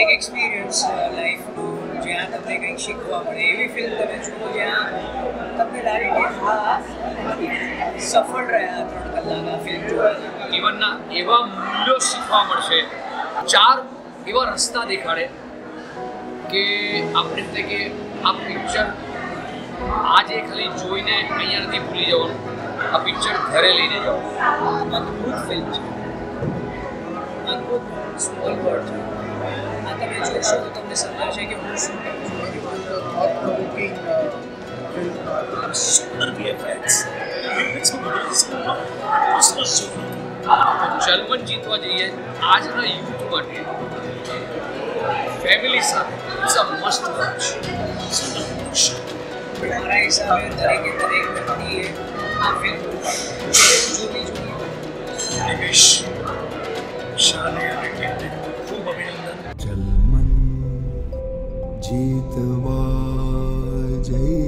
एक experience life जहाँ तब कहीं सीखवा पड़े एवं फिल्म तब जुओ जहाँ तब लागे कि हाँ सफल रहा 3 कलाकना फिल्म जो जीवनना एवं मूल्यों सीखवा पड़े 4 एवं रस्ता देखाड़े कि आपने ते कि आप पिक्चर आज एक खाली जोई ने अहीं नहीं भूली जाओ आप पिक्चर घरे लेने जाओ मजबूत फिल्म मजबूत स्मॉल वर्ड तब जो शो तो तुमने समझा है कि वो शो जर्मन जीतवा जाइए आज ना यूथ बने फैमिली साथ इट्स अ मस्ट वॉच हमारा हिसाब है तरह के बनी है आप फिल्म जो भी निवेश शानदार जल्मन जीतवा जय।